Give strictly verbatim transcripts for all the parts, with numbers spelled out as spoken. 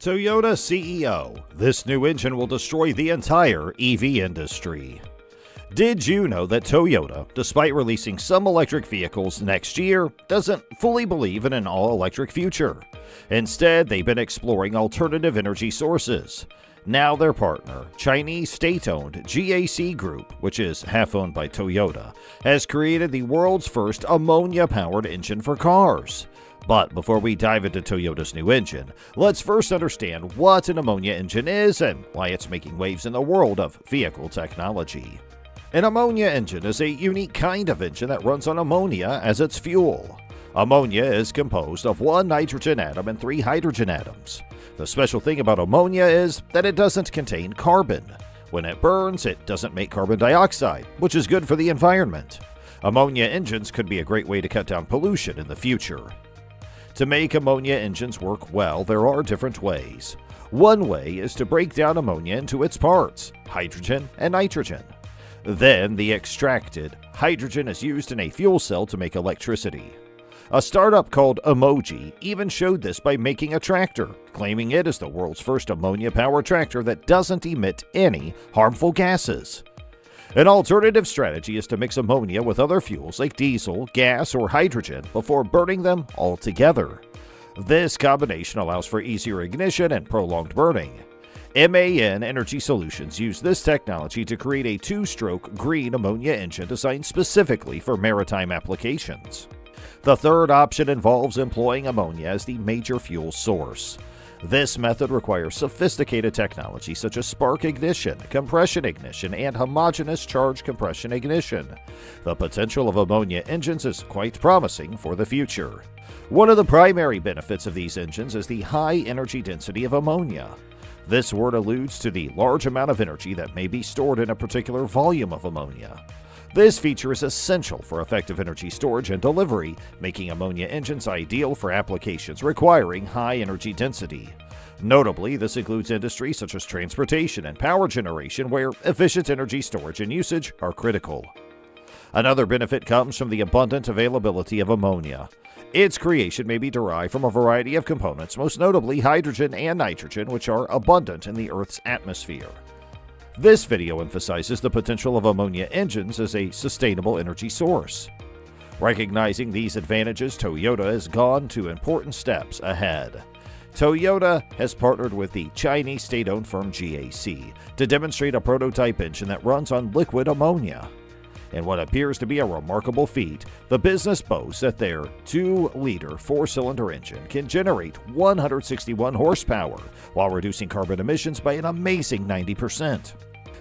Toyota C E O, this new engine will destroy the entire E V industry. Did you know that Toyota, despite releasing some electric vehicles next year, doesn't fully believe in an all-electric future? Instead, they've been exploring alternative energy sources. Now their partner, Chinese state-owned G A C Group, which is half-owned by Toyota, has created the world's first ammonia-powered engine for cars. But before we dive into Toyota's new engine, let's first understand what an ammonia engine is and why it's making waves in the world of vehicle technology. An ammonia engine is a unique kind of engine that runs on ammonia as its fuel. Ammonia is composed of one nitrogen atom and three hydrogen atoms. The special thing about ammonia is that it doesn't contain carbon. When it burns, it doesn't make carbon dioxide, which is good for the environment. Ammonia engines could be a great way to cut down pollution in the future. To make ammonia engines work well, there are different ways. One way is to break down ammonia into its parts, hydrogen and nitrogen. Then the extracted hydrogen is used in a fuel cell to make electricity. A startup called Emoji even showed this by making a tractor, claiming it is the world's first ammonia-powered tractor that doesn't emit any harmful gases. An alternative strategy is to mix ammonia with other fuels like diesel, gas, or hydrogen before burning them all together. This combination allows for easier ignition and prolonged burning. MAN Energy Solutions used this technology to create a two-stroke green ammonia engine designed specifically for maritime applications. The third option involves employing ammonia as the major fuel source. This method requires sophisticated technology such as spark ignition, compression ignition, and homogeneous charge compression ignition. The potential of ammonia engines is quite promising for the future. One of the primary benefits of these engines is the high energy density of ammonia. This word alludes to the large amount of energy that may be stored in a particular volume of ammonia. This feature is essential for effective energy storage and delivery, making ammonia engines ideal for applications requiring high energy density. Notably, this includes industries such as transportation and power generation, where efficient energy storage and usage are critical. Another benefit comes from the abundant availability of ammonia. Its creation may be derived from a variety of components, most notably hydrogen and nitrogen, which are abundant in the Earth's atmosphere. This video emphasizes the potential of ammonia engines as a sustainable energy source. Recognizing these advantages, Toyota has gone to important steps ahead. Toyota has partnered with the Chinese state-owned firm G A C to demonstrate a prototype engine that runs on liquid ammonia. In what appears to be a remarkable feat, the business boasts that their two-liter four-cylinder engine can generate one hundred sixty-one horsepower while reducing carbon emissions by an amazing ninety percent.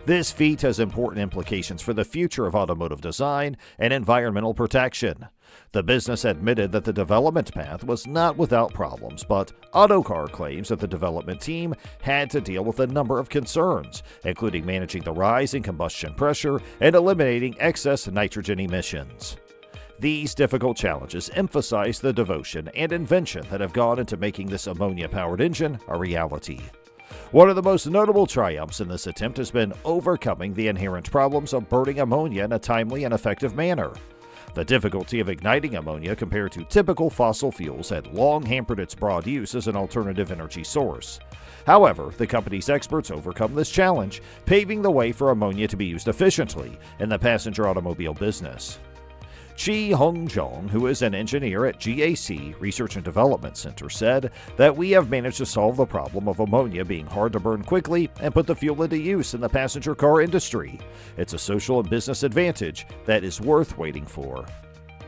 This feat has important implications for the future of automotive design and environmental protection. The business admitted that the development path was not without problems, but Autocar claims that the development team had to deal with a number of concerns, including managing the rise in combustion pressure and eliminating excess nitrogen emissions. These difficult challenges emphasize the devotion and invention that have gone into making this ammonia-powered engine a reality. One of the most notable triumphs in this attempt has been overcoming the inherent problems of burning ammonia in a timely and effective manner. The difficulty of igniting ammonia compared to typical fossil fuels had long hampered its broad use as an alternative energy source. However, the company's experts overcome this challenge, paving the way for ammonia to be used efficiently in the passenger automobile business. Chi Hongjong, who is an engineer at G A C Research and Development Center, said that we have managed to solve the problem of ammonia being hard to burn quickly and put the fuel into use in the passenger car industry. It's a social and business advantage that is worth waiting for.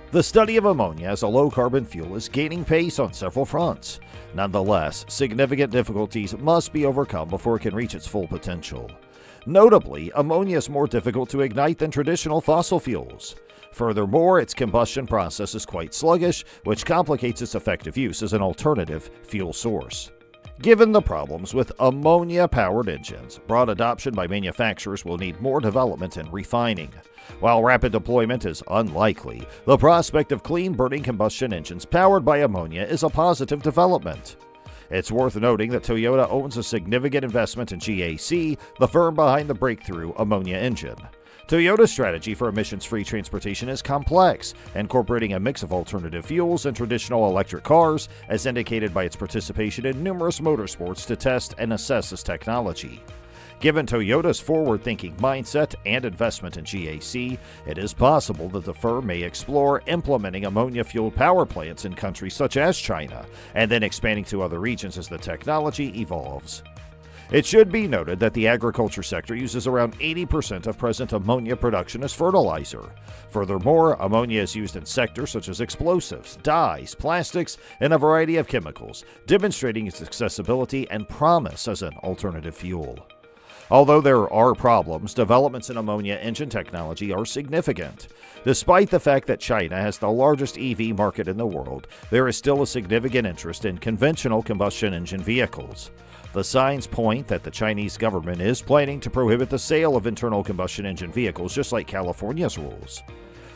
The study of ammonia as a low-carbon fuel is gaining pace on several fronts. Nonetheless, significant difficulties must be overcome before it can reach its full potential. Notably, ammonia is more difficult to ignite than traditional fossil fuels. Furthermore, its combustion process is quite sluggish, which complicates its effective use as an alternative fuel source. Given the problems with ammonia-powered engines, broad adoption by manufacturers will need more development and refining. While rapid deployment is unlikely, the prospect of clean-burning combustion engines powered by ammonia is a positive development. It's worth noting that Toyota owns a significant investment in G A C, the firm behind the breakthrough ammonia engine. Toyota's strategy for emissions-free transportation is complex, incorporating a mix of alternative fuels and traditional electric cars, as indicated by its participation in numerous motorsports to test and assess this technology. Given Toyota's forward-thinking mindset and investment in G A C, it is possible that the firm may explore implementing ammonia-fueled power plants in countries such as China, and then expanding to other regions as the technology evolves. It should be noted that the agriculture sector uses around eighty percent of present ammonia production as fertilizer. Furthermore, ammonia is used in sectors such as explosives, dyes, plastics, and a variety of chemicals, demonstrating its accessibility and promise as an alternative fuel. Although there are problems, developments in ammonia engine technology are significant. Despite the fact that China has the largest E V market in the world, there is still a significant interest in conventional combustion engine vehicles. The signs point that the Chinese government is planning to prohibit the sale of internal combustion engine vehicles, just like California's rules.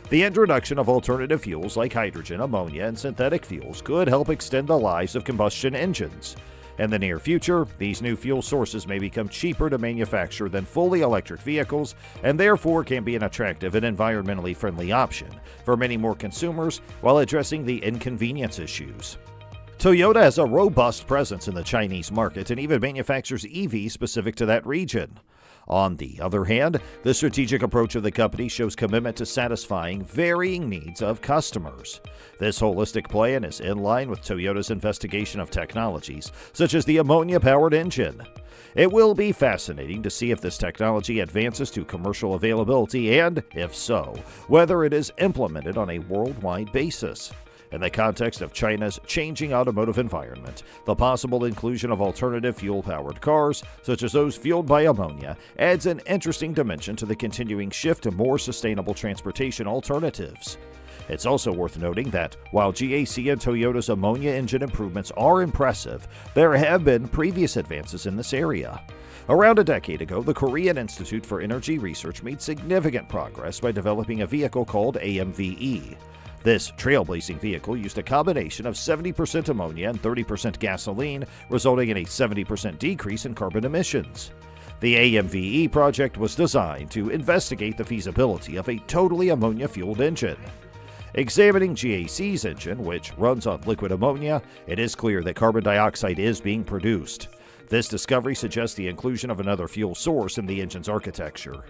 The introduction of alternative fuels like hydrogen, ammonia, and synthetic fuels could help extend the lives of combustion engines. In the near future, these new fuel sources may become cheaper to manufacture than fully electric vehicles, and therefore can be an attractive and environmentally friendly option for many more consumers while addressing the inconvenience issues. Toyota has a robust presence in the Chinese market and even manufactures E Vs specific to that region. On the other hand, the strategic approach of the company shows commitment to satisfying varying needs of customers. This holistic plan is in line with Toyota's investigation of technologies, such as the ammonia-powered engine. It will be fascinating to see if this technology advances to commercial availability and, if so, whether it is implemented on a worldwide basis. In the context of China's changing automotive environment, the possible inclusion of alternative fuel-powered cars, such as those fueled by ammonia, adds an interesting dimension to the continuing shift to more sustainable transportation alternatives. It's also worth noting that, while G A C and Toyota's ammonia engine improvements are impressive, there have been previous advances in this area. Around a decade ago, the Korean Institute for Energy Research made significant progress by developing a vehicle called A M V E. This trailblazing vehicle used a combination of seventy percent ammonia and thirty percent gasoline, resulting in a seventy percent decrease in carbon emissions. The A M V E project was designed to investigate the feasibility of a totally ammonia-fueled engine. Examining G A C's engine, which runs on liquid ammonia, it is clear that carbon dioxide is being produced. This discovery suggests the inclusion of another fuel source in the engine's architecture.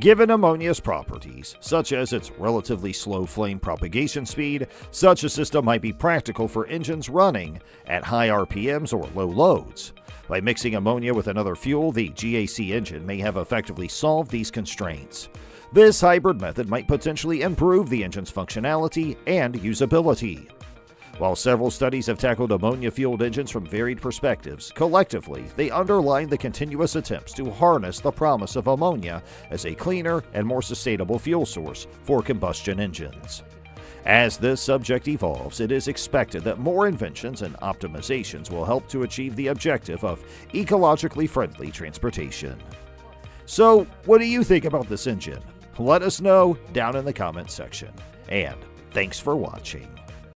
Given ammonia's properties, such as its relatively slow flame propagation speed, such a system might be practical for engines running at high R P Ms or low loads. By mixing ammonia with another fuel, the G A C engine may have effectively solved these constraints. This hybrid method might potentially improve the engine's functionality and usability. While several studies have tackled ammonia-fueled engines from varied perspectives, collectively, they underline the continuous attempts to harness the promise of ammonia as a cleaner and more sustainable fuel source for combustion engines. As this subject evolves, it is expected that more inventions and optimizations will help to achieve the objective of ecologically friendly transportation. So, what do you think about this engine? Let us know down in the comments section. And thanks for watching.